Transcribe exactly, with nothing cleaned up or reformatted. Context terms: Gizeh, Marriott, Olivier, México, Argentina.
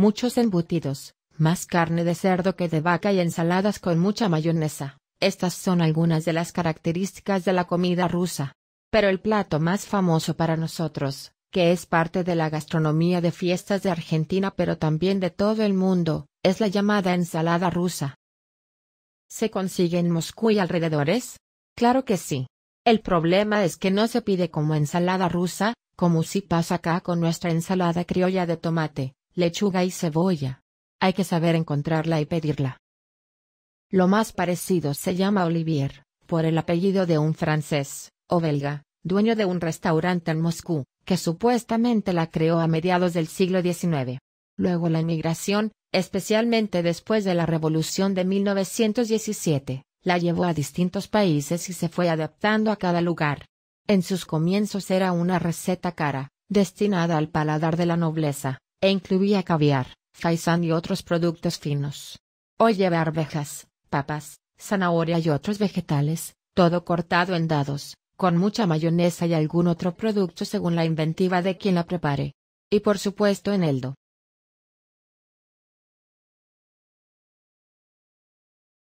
muchos embutidos, más carne de cerdo que de vaca y ensaladas con mucha mayonesa. Estas son algunas de las características de la comida rusa. Pero el plato más famoso para nosotros, que es parte de la gastronomía de fiestas de Argentina pero también de todo el mundo, es la llamada ensalada rusa. ¿Se consigue en Moscú y alrededores? Claro que sí. El problema es que no se pide como ensalada rusa, como si pasa acá con nuestra ensalada criolla de tomate, lechuga y cebolla. Hay que saber encontrarla y pedirla. Lo más parecido se llama Olivier, por el apellido de un francés, o belga, dueño de un restaurante en Moscú, que supuestamente la creó a mediados del siglo diecinueve. Luego la inmigración, especialmente después de la Revolución de mil novecientos diecisiete, la llevó a distintos países y se fue adaptando a cada lugar. En sus comienzos era una receta cara, destinada al paladar de la nobleza, e incluía caviar, faisán y otros productos finos. Hoy lleva arvejas, papas, zanahoria y otros vegetales, todo cortado en dados, con mucha mayonesa y algún otro producto según la inventiva de quien la prepare. Y por supuesto eneldo.